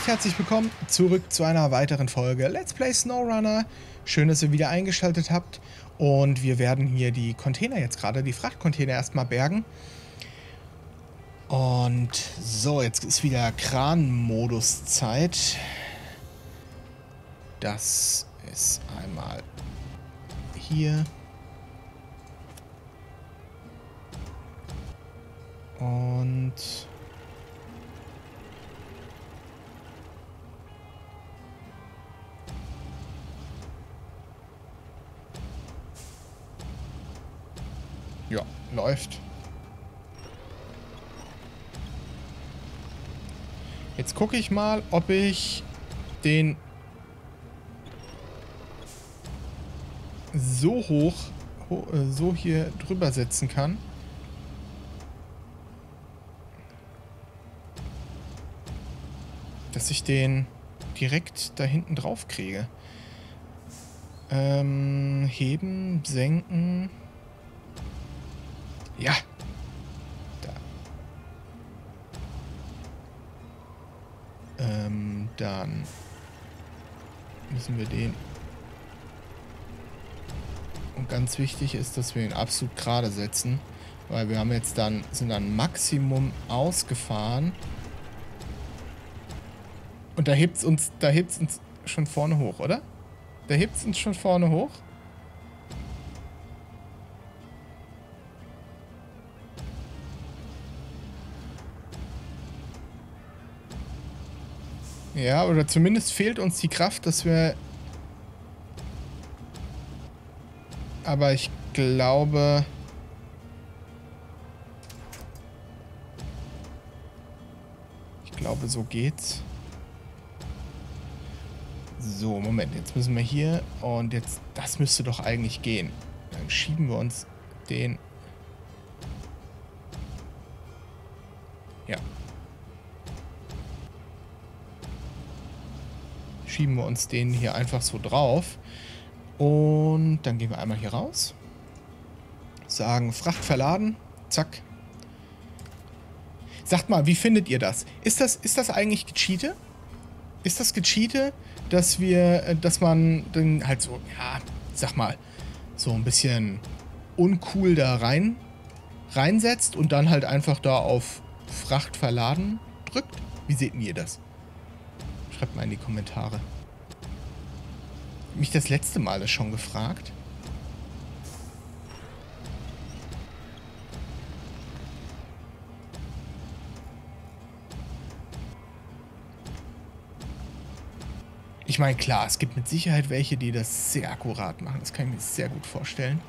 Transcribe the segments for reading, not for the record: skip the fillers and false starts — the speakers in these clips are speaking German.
recht herzlich willkommen zurück zu einer weiteren Folge Let's Play SnowRunner. Schön, dass ihr wieder eingeschaltet habt. Und wir werden hier die Container jetzt gerade, die Frachtcontainer erstmal bergen. Und so, jetzt ist wieder Kranmodus-Zeit. Das ist einmal hier. Und ja, läuft. Jetzt gucke ich mal, ob ich den so hoch, so hier drüber setzen kann. Dass ich den direkt da hinten drauf kriege. Heben, senken. Ja. Da. Dann müssen wir den. Und ganz wichtig ist, dass wir ihn absolut gerade setzen, weil wir haben jetzt dann sind dann Maximum ausgefahren. Und da hebt's uns schon vorne hoch, oder? Da hebt's uns schon vorne hoch. Ja, oder zumindest fehlt uns die Kraft, dass wir... Aber ich glaube... Ich glaube, so geht's. So, Moment, jetzt müssen wir hier und jetzt... Das müsste doch eigentlich gehen. Dann schieben wir uns den... Ja. Schieben wir uns den hier einfach so drauf und dann gehen wir einmal hier raus, sagen Fracht verladen, zack. Sagt mal, wie findet ihr das? Ist das eigentlich gecheatet? Ist das gecheatet, dass man den halt so, ja, sag mal, so ein bisschen uncool da reinsetzt und dann halt einfach da auf Fracht verladen drückt? Wie seht ihr das? Schreibt mal in die Kommentare. Mich das letzte Mal ist schon gefragt. Ich meine, klar, es gibt mit Sicherheit welche, die das sehr akkurat machen. Das kann ich mir sehr gut vorstellen.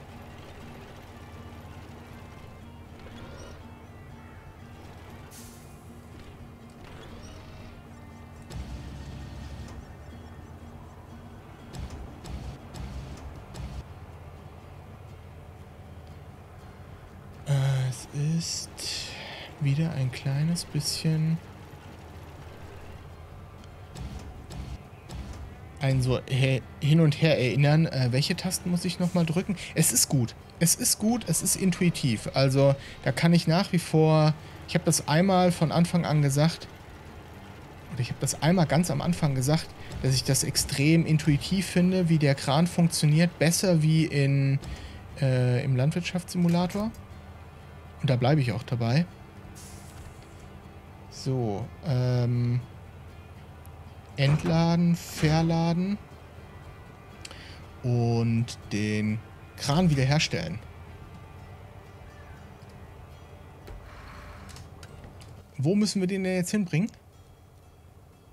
Ist wieder ein kleines bisschen ein so hin und her erinnern, welche Tasten muss ich nochmal drücken. Es ist gut, es ist intuitiv, also da kann ich nach wie vor, ich habe das einmal von Anfang an gesagt, oder ich habe das einmal ganz am Anfang gesagt, dass ich das extrem intuitiv finde, wie der Kran funktioniert, besser wie in, im Landwirtschaftssimulator. Und da bleibe ich auch dabei. So, entladen, verladen und den Kran wiederherstellen. Wo müssen wir den denn jetzt hinbringen?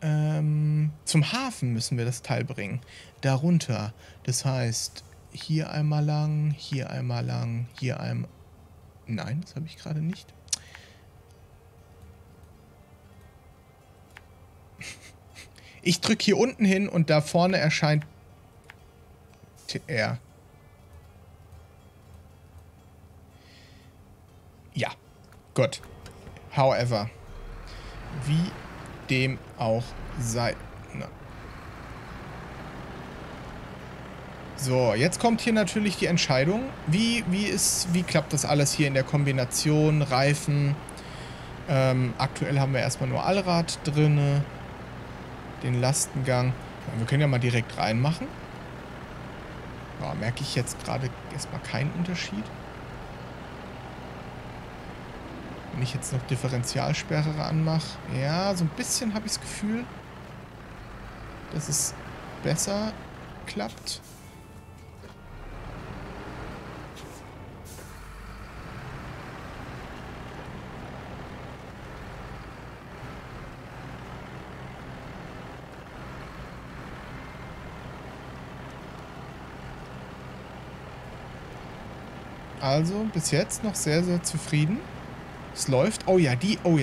Zum Hafen müssen wir das Teil bringen. Darunter. Das heißt, hier einmal lang, hier einmal lang, hier einmal... Nein, das habe ich gerade nicht. Ich drücke hier unten hin und da vorne erscheint TR. Ja, gut. However, wie dem auch sei. Na. So, jetzt kommt hier natürlich die Entscheidung, wie klappt das alles hier in der Kombination, Reifen, aktuell haben wir erstmal nur Allrad drin, den Lastengang. Wir können ja mal direkt reinmachen. Ja, merke ich jetzt gerade erstmal keinen Unterschied. Wenn ich jetzt noch Differentialsperre anmache. Ja, so ein bisschen habe ich das Gefühl, dass es besser klappt. Also bis jetzt noch sehr, sehr zufrieden. Es läuft. Oh ja,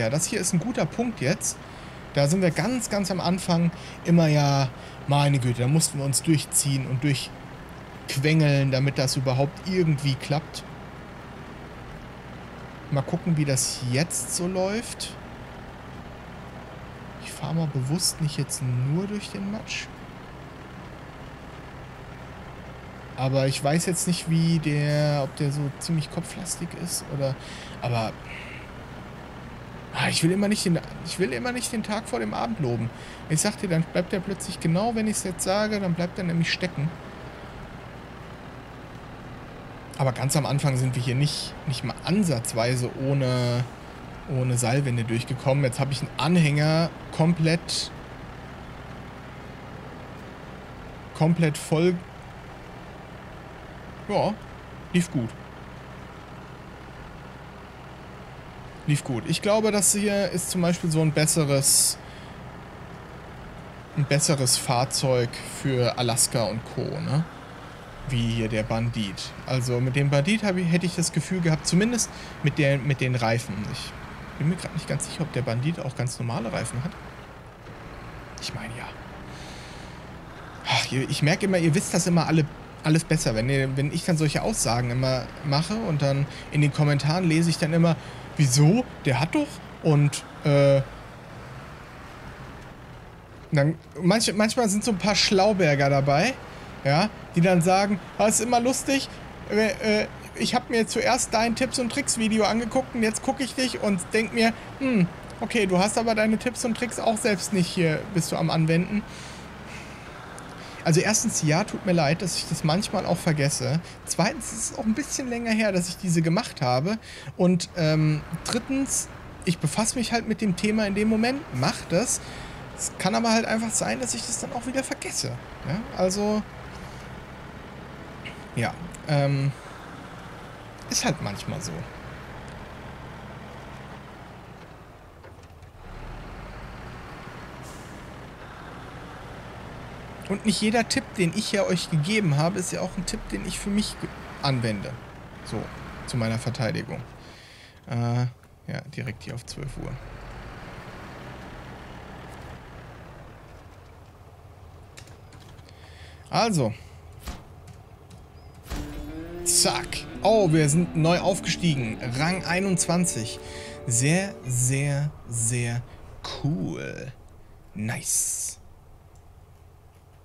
das hier ist ein guter Punkt jetzt. Da sind wir ganz, ganz am Anfang immer ja, meine Güte, da mussten wir uns durchziehen und durchquengeln, damit das überhaupt irgendwie klappt. Mal gucken, wie das jetzt so läuft. Ich fahre mal bewusst nicht jetzt nur durch den Matsch. Aber ich weiß jetzt nicht, wie der, ob der so ziemlich kopflastig ist oder, aber ich will immer nicht den, Tag vor dem Abend loben. Ich sag dir, dann bleibt der plötzlich genau, wenn ich es jetzt sage, dann bleibt er nämlich stecken. Aber ganz am Anfang sind wir hier nicht mal ansatzweise ohne Seilwinde durchgekommen. Jetzt habe ich einen Anhänger komplett voll. Ja, lief gut. Lief gut. Ich glaube, das hier ist zum Beispiel so ein besseres Fahrzeug für Alaska und Co., ne? Wie hier der Bandit. Also mit dem Bandit hätte ich das Gefühl gehabt, zumindest mit den Reifen. Ich bin mir gerade nicht ganz sicher, ob der Bandit auch ganz normale Reifen hat. Ich meine, ja. Ach, ich merke immer, ihr wisst das immer alles besser. Wenn ich dann solche Aussagen immer mache und dann in den Kommentaren lese ich dann immer, wieso? Der hat doch. Und dann manchmal sind so ein paar Schlauberger dabei, ja, die dann sagen, das ist immer lustig, ich habe mir zuerst dein Tipps- und Tricks-Video angeguckt und jetzt gucke ich dich und denke mir, okay, du hast aber deine Tipps und Tricks auch selbst nicht hier, bist du am Anwenden. Also erstens, ja, tut mir leid, dass ich das manchmal auch vergesse. Zweitens, es ist auch ein bisschen länger her, dass ich diese gemacht habe. Und drittens, ich befasse mich halt mit dem Thema in dem Moment, mache das. Es kann aber halt einfach sein, dass ich das dann auch wieder vergesse. Ja, also, ja, ist halt manchmal so. Und nicht jeder Tipp, den ich ja euch gegeben habe, ist ja auch ein Tipp, den ich für mich anwende. So, zu meiner Verteidigung. Ja, direkt hier auf 12 Uhr. Also. Zack. Oh, wir sind neu aufgestiegen. Rang 21. Sehr, sehr, sehr cool. Nice.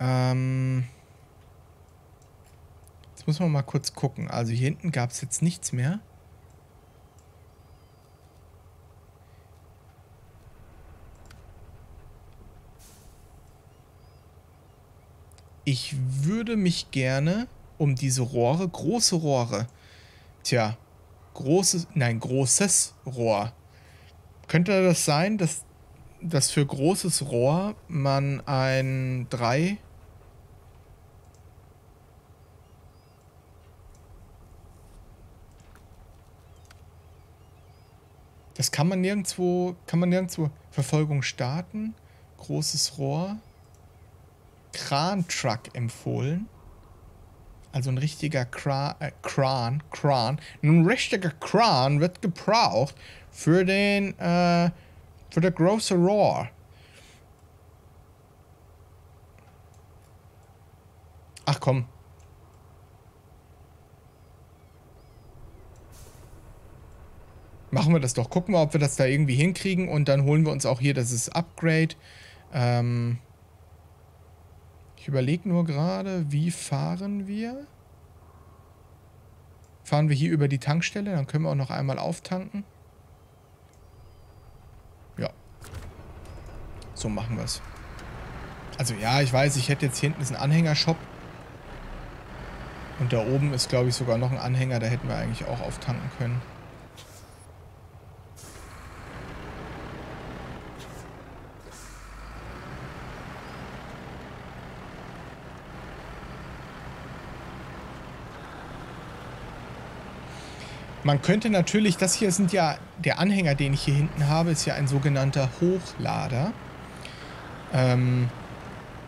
Jetzt müssen wir mal kurz gucken. Also hier hinten gab es jetzt nichts mehr. Ich würde mich gerne um diese Rohre, große Rohre. Tja, großes Rohr. Könnte das sein, dass für großes Rohr man ein 3... Das kann man nirgendwo Verfolgung starten. Großes Rohr. Kran-Truck empfohlen. Also ein richtiger Kran. Ein richtiger Kran wird gebraucht für den, für das große Rohr. Ach komm. Machen wir das doch. Gucken wir, ob wir das da irgendwie hinkriegen. Und dann holen wir uns auch hier das Upgrade. Ich überlege nur gerade, wie fahren wir? Fahren wir hier über die Tankstelle? Dann können wir auch noch einmal auftanken. So machen wir es. Also ja, ich weiß, ich hätte jetzt hier hinten ist ein Anhängershop. Und da oben ist, glaube ich, sogar noch ein Anhänger. Da hätten wir eigentlich auch auftanken können. Man könnte natürlich, das hier sind ja, der Anhänger, den ich hier hinten habe, ist ja ein sogenannter Hochlader.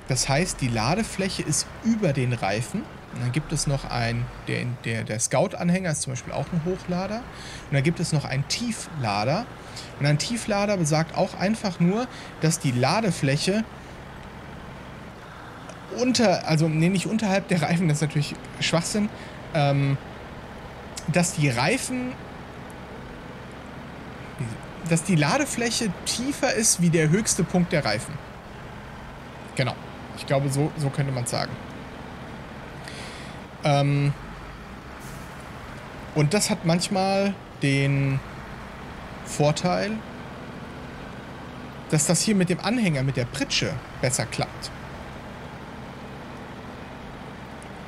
Das heißt, die Ladefläche ist über den Reifen. Und dann gibt es noch einen, der Scout-Anhänger ist zum Beispiel auch ein Hochlader. Und dann gibt es noch einen Tieflader. Und ein Tieflader besagt auch einfach nur, dass die Ladefläche nicht unterhalb der Reifen, das ist natürlich Schwachsinn, dass die Ladefläche tiefer ist wie der höchste Punkt der Reifen. Genau. Ich glaube, so könnte man es sagen. Und das hat manchmal den Vorteil, dass das hier mit dem Anhänger, mit der Pritsche besser klappt.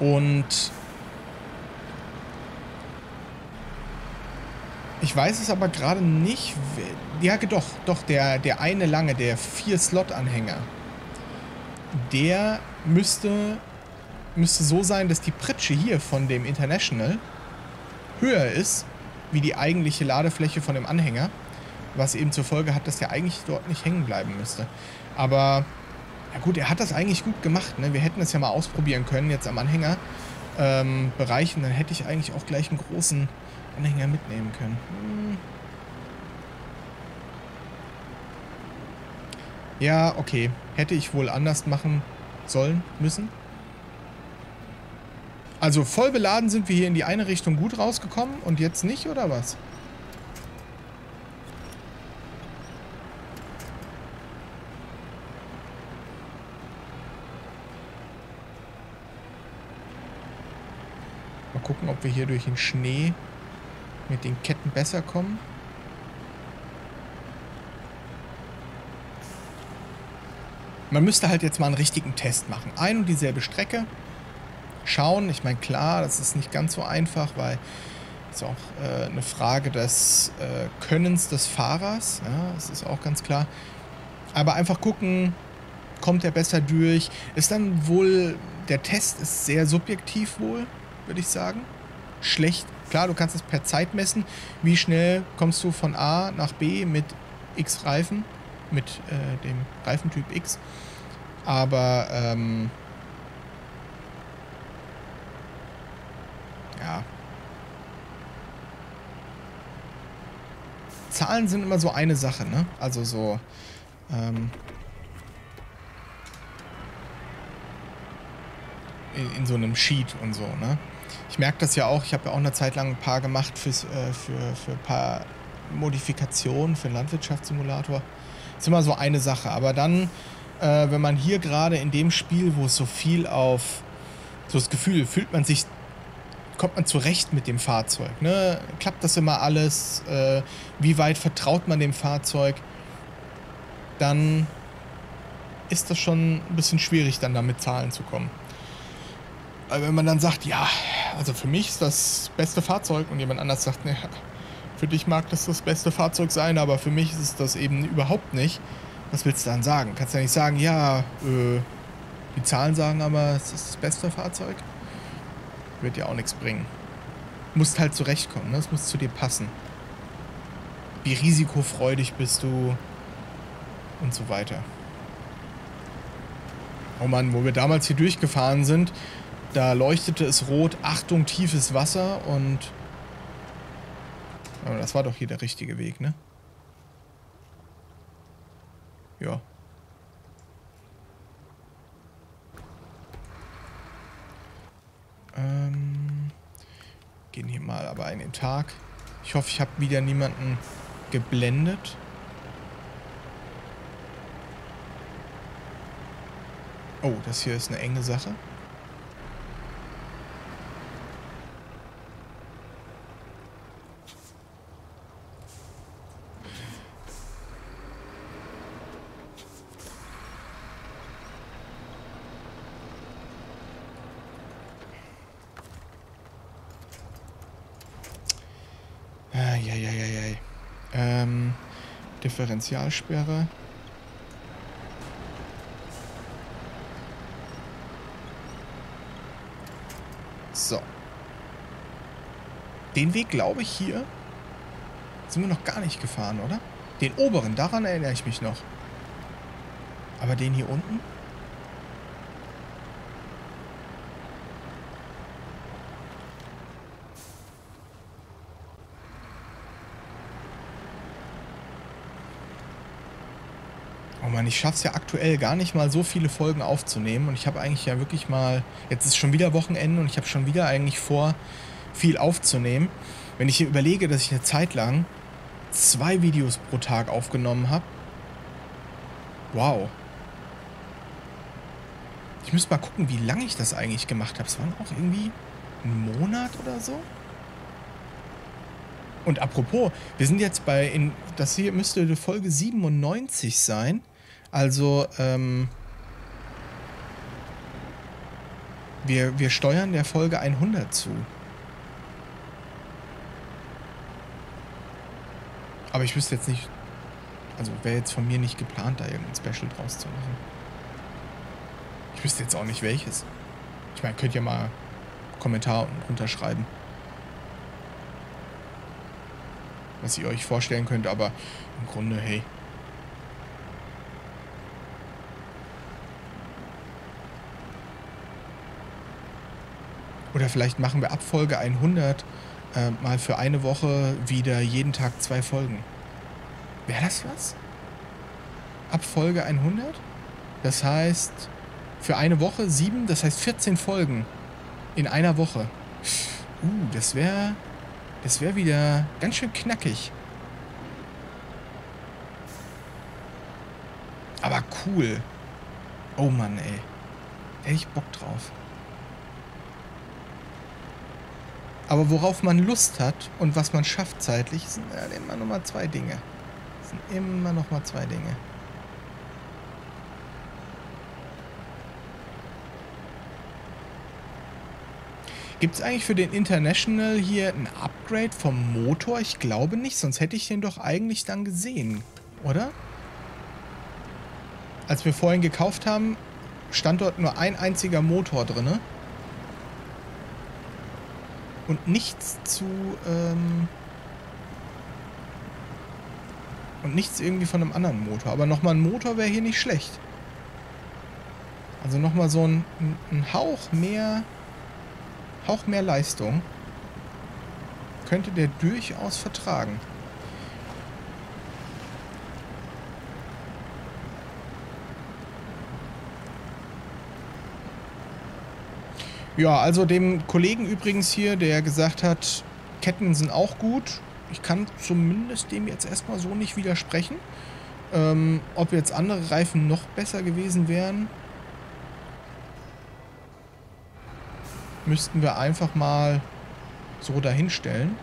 Und ich weiß es aber gerade nicht. Ja, doch, der eine lange, der 4-Slot-Anhänger. Der müsste so sein, dass die Pritsche hier von dem International höher ist, wie die eigentliche Ladefläche von dem Anhänger. Was eben zur Folge hat, dass der eigentlich dort nicht hängen bleiben müsste. Aber, ja gut, er hat das eigentlich gut gemacht, ne? Wir hätten das ja mal ausprobieren können, jetzt am Anhänger bereichen. Dann hätte ich eigentlich auch gleich einen großen Anhänger mitnehmen können. Ja, okay. Hätte ich wohl anders machen sollen, müssen. Also voll beladen sind wir hier in die eine Richtung gut rausgekommen und jetzt nicht, oder was? Mal gucken, ob wir hier durch den Schnee mit den Ketten besser kommen. Man müsste halt jetzt mal einen richtigen Test machen. Ein und dieselbe Strecke. Schauen. Ich meine, klar, das ist nicht ganz so einfach, weil es auch eine Frage des Könnens des Fahrers. Ja, das ist auch ganz klar. Aber einfach gucken, kommt er besser durch. Ist dann wohl, der Test ist sehr subjektiv wohl, würde ich sagen. Schlecht. Klar, du kannst es per Zeit messen. Wie schnell kommst du von A nach B mit X Reifen, mit dem Reifentyp X. Aber, ja. Zahlen sind immer so eine Sache, ne? Also so, in so einem Sheet und so, ne? Ich merke das ja auch, ich habe ja auch eine Zeit lang ein paar gemacht für ein paar Modifikationen für den Landwirtschaftssimulator. Ist immer so eine Sache, aber dann, wenn man hier gerade in dem Spiel, wo es so viel auf so das Gefühl, kommt man zurecht mit dem Fahrzeug, ne? Klappt das immer alles? Wie weit vertraut man dem Fahrzeug? Dann ist das schon ein bisschen schwierig, dann da mit Zahlen zu kommen. Aber wenn man dann sagt, ja, also für mich ist das beste Fahrzeug und jemand anders sagt, ne, für dich mag das das beste Fahrzeug sein, aber für mich ist es das eben überhaupt nicht. Was willst du dann sagen? Kannst du ja nicht sagen, ja, die Zahlen sagen aber, es ist das beste Fahrzeug. Wird ja auch nichts bringen. Du musst halt zurechtkommen, ne? Das muss zu dir passen. Wie risikofreudig bist du und so weiter. Oh Mann, wo wir damals hier durchgefahren sind, da leuchtete es rot, Achtung, tiefes Wasser und... Aber das war doch hier der richtige Weg, ne? Ja. Gehen hier mal aber in den Tag. Ich hoffe, ich habe wieder niemanden geblendet. Oh, das hier ist eine enge Sache. Eieieiei. Differentialsperre. So. Den Weg, glaube ich, hier sind wir noch gar nicht gefahren, oder? Den oberen, daran erinnere ich mich noch. Aber den hier unten? Oh Mann, ich schaffe es ja aktuell gar nicht mal so viele Folgen aufzunehmen. Und ich habe eigentlich ja wirklich mal... Jetzt ist schon wieder Wochenende und ich habe schon wieder eigentlich vor, viel aufzunehmen. Wenn ich hier überlege, dass ich eine Zeit lang 2 Videos pro Tag aufgenommen habe. Wow. Ich müsste mal gucken, wie lange ich das eigentlich gemacht habe. Es waren auch irgendwie ein Monat oder so. Und apropos, wir sind jetzt bei... das hier müsste Folge 97 sein. Also, wir steuern der Folge 100 zu. Aber ich wüsste jetzt nicht, also wäre jetzt von mir nicht geplant, da irgendein Special draus zu machen. Ich wüsste jetzt auch nicht welches. Ich meine, könnt ihr mal einen Kommentar unten drunter schreiben, was ihr euch vorstellen könnt, aber im Grunde, hey. Oder vielleicht machen wir ab Folge 100 mal für eine Woche wieder jeden Tag 2 Folgen. Wäre das was? Ab Folge 100? Das heißt, für eine Woche 7, das heißt 14 Folgen in einer Woche. Das wäre wieder ganz schön knackig. Aber cool. Oh Mann, ey. Da hätte ich Bock drauf. Aber worauf man Lust hat und was man schafft zeitlich, sind immer noch mal 2 Dinge. Das sind immer noch mal 2 Dinge. Gibt es eigentlich für den International hier ein Upgrade vom Motor? Ich glaube nicht, sonst hätte ich den doch eigentlich dann gesehen, oder? Als wir vorhin gekauft haben, stand dort nur ein einziger Motor drin. Und nichts zu, und nichts irgendwie von einem anderen Motor. Aber nochmal ein Motor wäre hier nicht schlecht. Also nochmal so ein Hauch mehr Leistung könnte der durchaus vertragen. Ja, also dem Kollegen übrigens hier, der gesagt hat, Ketten sind auch gut. Ich kann zumindest dem jetzt erstmal so nicht widersprechen. Ob jetzt andere Reifen noch besser gewesen wären, müssten wir einfach mal so dahinstellen.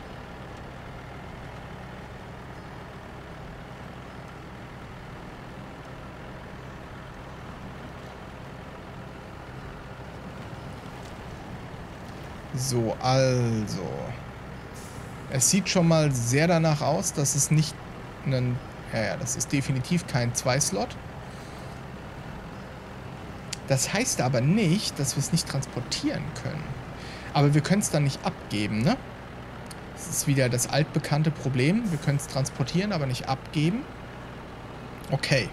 So, also. Es sieht schon mal sehr danach aus, dass es nicht ein... Ja, das ist definitiv kein 2-Slot. Das heißt aber nicht, dass wir es nicht transportieren können. Aber wir können es dann nicht abgeben, ne? Das ist wieder das altbekannte Problem. Wir können es transportieren, aber nicht abgeben. Okay.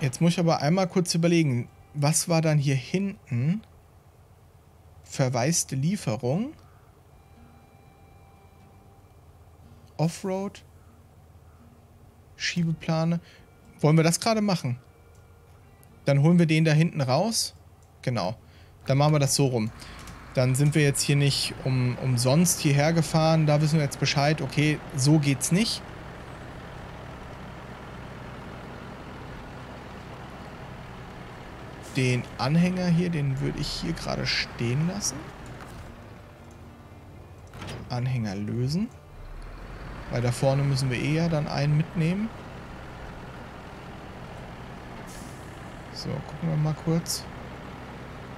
Jetzt muss ich aber einmal kurz überlegen, was war dann hier hinten? Verwaiste Lieferung. Offroad. Schiebeplane. Wollen wir das gerade machen? Dann holen wir den da hinten raus. Genau. Dann machen wir das so rum. Dann sind wir jetzt hier nicht umsonst hierher gefahren. Da wissen wir jetzt Bescheid. Okay, so geht's nicht. Den Anhänger hier, den würde ich hier gerade stehen lassen. Anhänger lösen. Weil da vorne müssen wir eher dann einen mitnehmen. So, gucken wir mal kurz,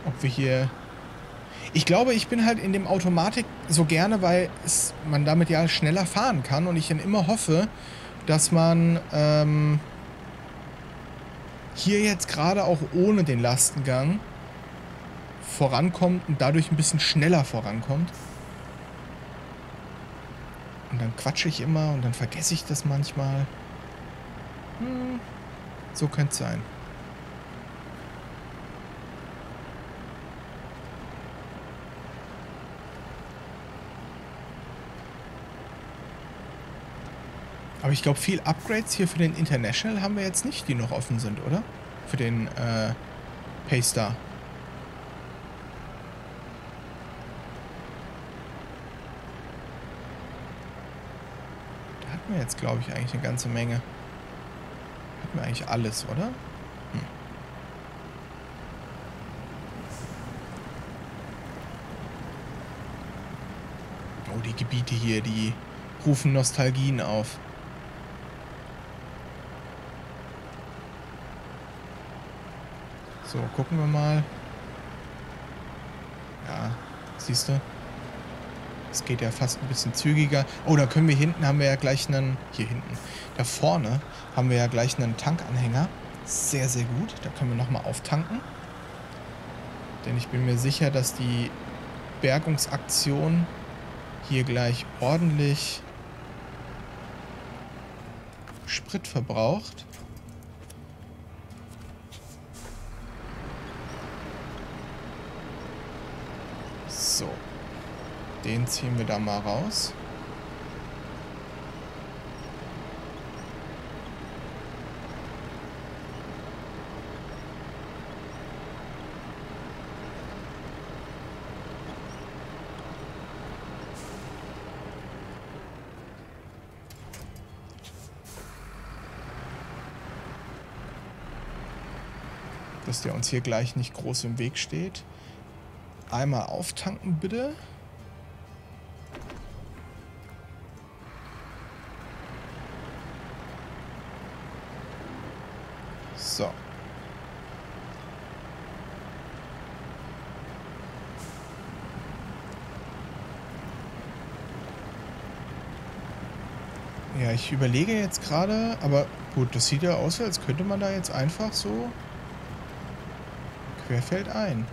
ob wir hier Ich glaube, ich bin halt in dem Automatik so gerne, weil man damit ja schneller fahren kann und ich dann immer hoffe, dass man hier jetzt gerade auch ohne den Lastengang vorankommt und dadurch ein bisschen schneller vorankommt. Und dann quatsche ich immer und dann vergesse ich das manchmal. Hm, so könnte es sein. Aber ich glaube, viel Upgrades hier für den International haben wir jetzt nicht, die noch offen sind, oder? Für den Paystar. Da hatten wir jetzt, glaube ich, eigentlich eine ganze Menge. Hatten wir eigentlich alles, oder? Oh, die Gebiete hier, die rufen Nostalgien auf. So, gucken wir mal. Ja, siehst du? Es geht ja fast ein bisschen zügiger. Oh, da können wir hinten, haben wir ja gleich einen... Hier hinten. Da vorne haben wir ja gleich einen Tankanhänger. Sehr, sehr gut. Da können wir nochmal auftanken. Denn ich bin mir sicher, dass die Bergungsaktion hier gleich ordentlich Sprit verbraucht. So, den ziehen wir da mal raus. Dass der uns hier gleich nicht groß im Weg steht. Einmal auftanken, bitte. So. Ja, ich überlege jetzt gerade, aber gut, das sieht ja aus, als könnte man da jetzt einfach so querfeld ein.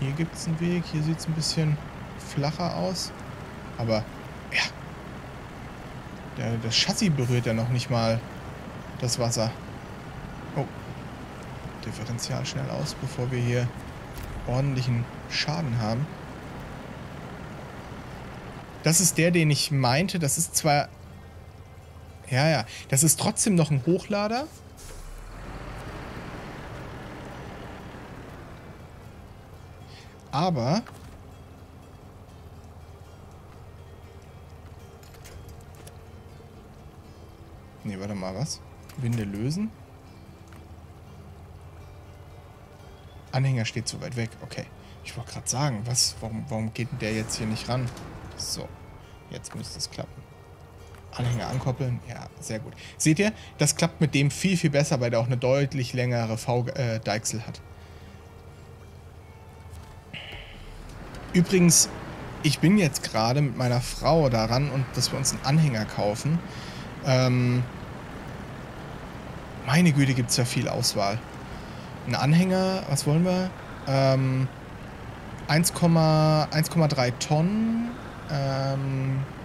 Hier gibt es einen Weg, hier sieht es ein bisschen flacher aus. Aber, ja. Das Chassis berührt ja noch nicht mal das Wasser. Oh. Differential schnell aus, bevor wir hier ordentlichen Schaden haben. Das ist der, den ich meinte. Das ist zwar... Ja, ja. Das ist trotzdem noch ein Hochlader. Aber ne, warte mal, was? Winde lösen. Anhänger steht zu weit weg. Okay. Ich wollte gerade sagen, was? Warum geht denn der jetzt hier nicht ran? So. Jetzt müsste es klappen. Anhänger ankoppeln. Ja, sehr gut. Seht ihr? Das klappt mit dem viel, viel besser, weil der auch eine deutlich längere V-Deichsel hat. Übrigens, ich bin jetzt gerade mit meiner Frau daran, und dass wir uns einen Anhänger kaufen. Meine Güte, gibt es ja viel Auswahl. Ein Anhänger, was wollen wir? 1,3 Tonnen,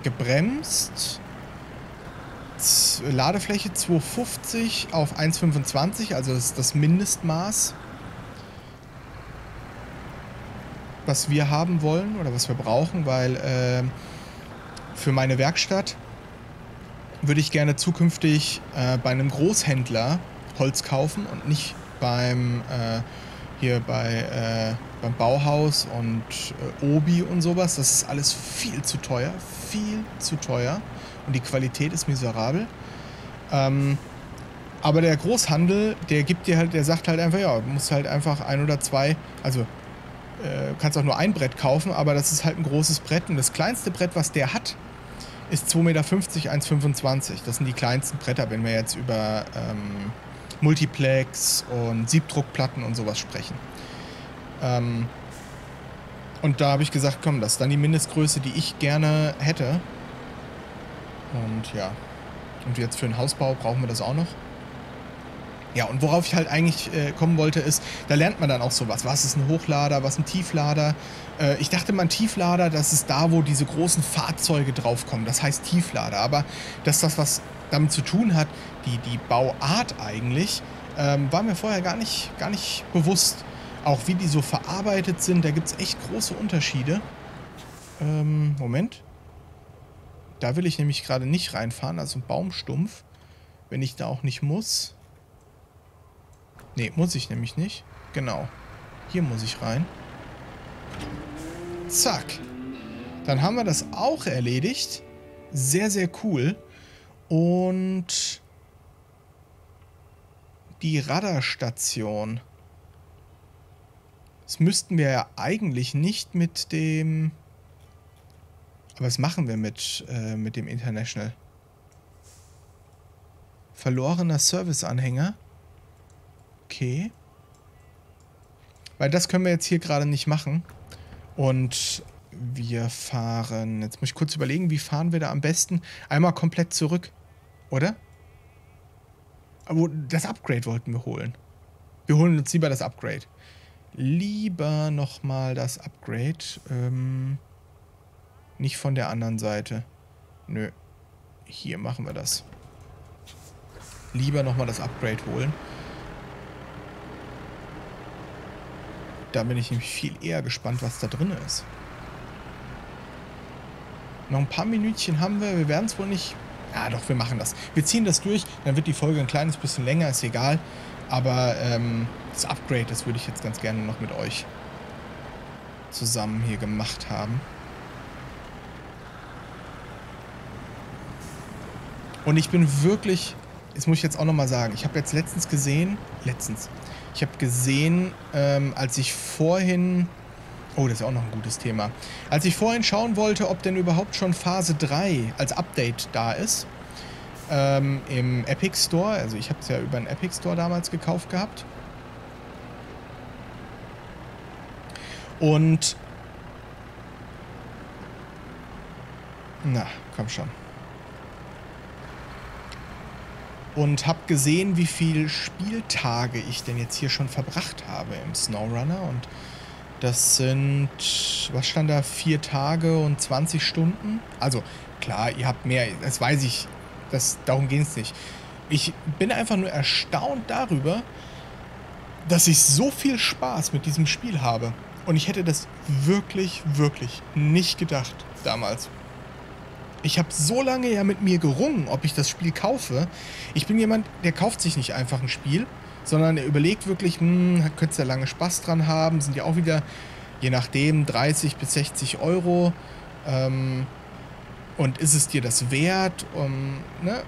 gebremst, Ladefläche 250 auf 1,25, also das ist das Mindestmaß, was wir haben wollen oder was wir brauchen, weil für meine Werkstatt würde ich gerne zukünftig bei einem Großhändler Holz kaufen und nicht beim beim Bauhaus und Obi und sowas. Das ist alles viel zu teuer, und die Qualität ist miserabel. Aber der Großhandel, der gibt dir halt, der sagt halt einfach, ja, du musst halt einfach ein oder zwei, also kannst auch nur ein Brett kaufen, aber das ist halt ein großes Brett. Und das kleinste Brett, was der hat, ist 2,50 Meter, 1,25. Das sind die kleinsten Bretter, wenn wir jetzt über Multiplex und Siebdruckplatten und sowas sprechen. Und da habe ich gesagt, komm, das ist dann die Mindestgröße, die ich gerne hätte. Und ja. Und jetzt für den Hausbau brauchen wir das auch noch. Ja, und worauf ich halt eigentlich kommen wollte, ist, da lernt man dann auch sowas. Was ist ein Hochlader, was ist ein Tieflader? Ich dachte mal, ein Tieflader, das ist da, wo diese großen Fahrzeuge draufkommen. Das heißt Tieflader. Aber dass das was damit zu tun hat, die Bauart eigentlich, war mir vorher gar nicht bewusst. Auch wie die so verarbeitet sind, da gibt es echt große Unterschiede. Moment. Da will ich nämlich gerade nicht reinfahren, also ein Baumstumpf. Wenn ich da auch nicht muss. Ne, muss ich nämlich nicht. Genau. Hier muss ich rein. Zack. Dann haben wir das auch erledigt. Sehr, sehr cool. Und die Radarstation. Das müssten wir ja eigentlich nicht mit dem... Aber was machen wir mit dem International? Verlorener Serviceanhänger. Okay. Weil das können wir jetzt hier gerade nicht machen. Und wir fahren... Jetzt muss ich kurz überlegen, wie fahren wir da am besten? Einmal komplett zurück, oder? Aber das Upgrade wollten wir holen. Wir holen uns lieber das Upgrade. Lieber nochmal das Upgrade. Nicht von der anderen Seite. Nö. Hier machen wir das. Lieber nochmal das Upgrade holen. Da bin ich nämlich viel eher gespannt, was da drin ist. Noch ein paar Minütchen haben wir. Wir werden es wohl nicht... Ja doch, wir machen das. Wir ziehen das durch. Dann wird die Folge ein kleines bisschen länger. Ist egal. Aber das Upgrade, das würde ich jetzt ganz gerne noch mit euch zusammen hier gemacht haben. Und ich bin wirklich, das muss ich jetzt auch nochmal sagen, ich habe jetzt letztens gesehen, als ich vorhin, oh, das ist auch noch ein gutes Thema, als ich vorhin schauen wollte, ob denn überhaupt schon Phase 3 als Update da ist, im Epic Store, also ich habe es ja über den Epic Store damals gekauft gehabt. Und, na, komm schon. Und habe gesehen, wie viele Spieltage ich denn jetzt hier schon verbracht habe im SnowRunner. Und das sind, was stand da, 4 Tage und 20 Stunden. Also klar, ihr habt mehr, das weiß ich, darum ging es nicht. Ich bin einfach nur erstaunt darüber, dass ich so viel Spaß mit diesem Spiel habe. Und ich hätte das wirklich, wirklich nicht gedacht damals. Ich habe so lange ja mit mir gerungen, ob ich das Spiel kaufe. Ich bin jemand, der kauft sich nicht einfach ein Spiel, sondern er überlegt wirklich, könntest du da lange Spaß dran haben, sind ja auch wieder, je nachdem, 30 bis 60 Euro. Und ist es dir das wert? Ne?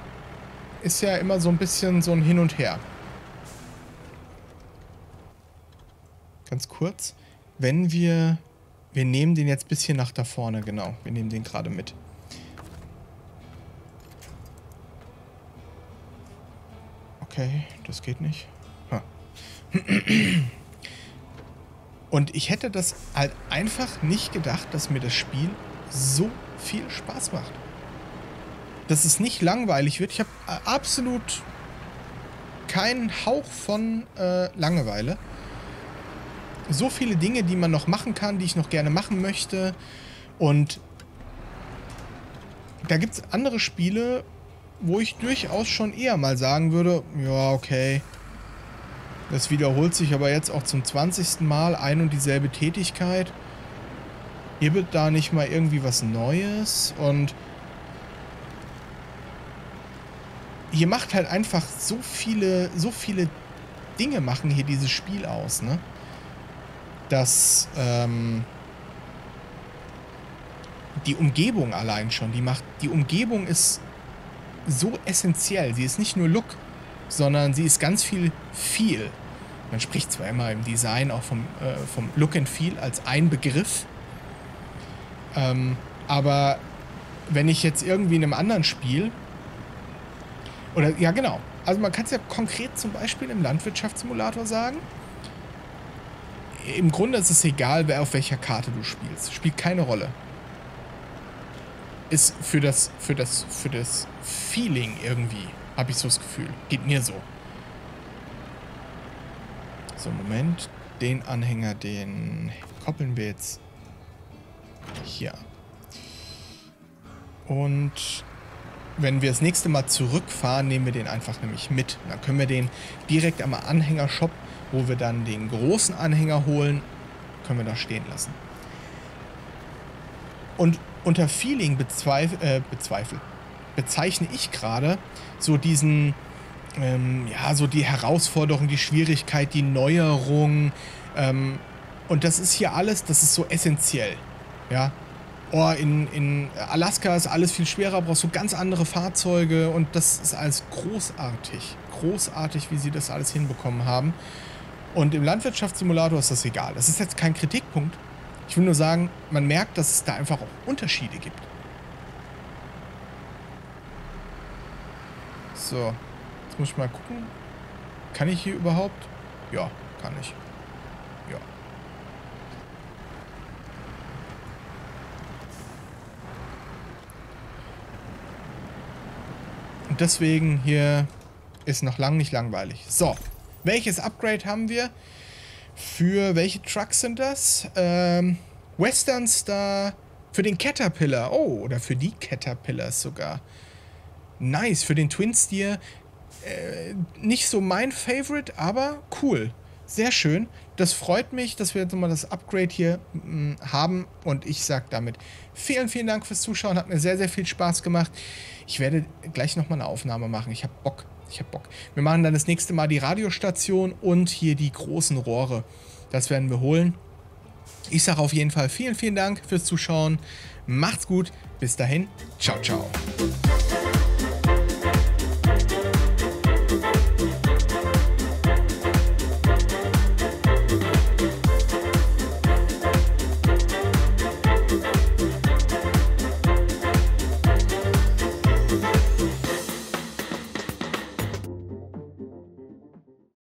Ist ja immer so ein bisschen so ein Hin und Her. Ganz kurz, wenn wir... Wir nehmen den jetzt ein bisschen nach da vorne, genau. Wir nehmen den gerade mit. Okay, das geht nicht. Ha. Und ich hätte das halt einfach nicht gedacht, dass mir das Spiel so viel Spaß macht. Dass es nicht langweilig wird. Ich habe absolut keinen Hauch von Langeweile. So viele Dinge, die man noch machen kann, die ich noch gerne machen möchte. Und da gibt es andere Spiele, wo ich durchaus schon eher mal sagen würde, ja, okay, das wiederholt sich aber jetzt auch zum 20. Mal ein und dieselbe Tätigkeit. Hier wird da nicht mal irgendwie was Neues und hier macht halt einfach so viele Dinge machen hier dieses Spiel aus, ne? Dass die Umgebung allein schon, die Umgebung ist so essentiell. Sie ist nicht nur Look, sondern sie ist ganz viel. Man spricht zwar immer im Design auch vom Look and Feel als ein Begriff, aber wenn ich jetzt irgendwie in einem anderen Spiel oder, ja genau, also man kann es ja konkret zum Beispiel im Landwirtschaftssimulator sagen, im Grunde ist es egal, wer auf welcher Karte du spielst. Spielt keine Rolle. Ist für das Feeling irgendwie, habe ich so das Gefühl. Geht mir so. So, Moment. Den Anhänger, den koppeln wir jetzt hier. Und wenn wir das nächste Mal zurückfahren, nehmen wir den einfach nämlich mit. Und dann können wir den direkt am Anhängershop, wo wir dann den großen Anhänger holen, können wir da stehen lassen. Und unter Feeling bezeichne ich gerade so diesen, ja, so die Herausforderung, die Schwierigkeit, die Neuerung. Und das ist hier alles, das ist so essentiell, ja. Oh, in Alaska ist alles viel schwerer, brauchst du ganz andere Fahrzeuge und das ist alles großartig. Großartig, wie sie das alles hinbekommen haben. Und im Landwirtschaftssimulator ist das egal. Das ist jetzt kein Kritikpunkt. Ich will nur sagen, man merkt, dass es da einfach auch Unterschiede gibt. So, jetzt muss ich mal gucken. Kann ich hier überhaupt? Ja, kann ich. Ja. Und deswegen hier ist noch lang nicht langweilig. So, welches Upgrade haben wir? Für welche Trucks sind das? Western Star. Für den Caterpillar. Oh, oder für die Caterpillars sogar. Nice, für den Twin Steer. Nicht so mein Favorite, aber cool. Sehr schön. Das freut mich, dass wir jetzt nochmal das Upgrade hier haben. Und ich sage damit vielen, vielen Dank fürs Zuschauen. Hat mir sehr, sehr viel Spaß gemacht. Ich werde gleich nochmal eine Aufnahme machen. Ich habe Bock. Ich habe Bock. Wir machen dann das nächste Mal die Radiostation und hier die großen Rohre. Das werden wir holen. Ich sage auf jeden Fall vielen, vielen Dank fürs Zuschauen. Macht's gut. Bis dahin. Ciao, ciao.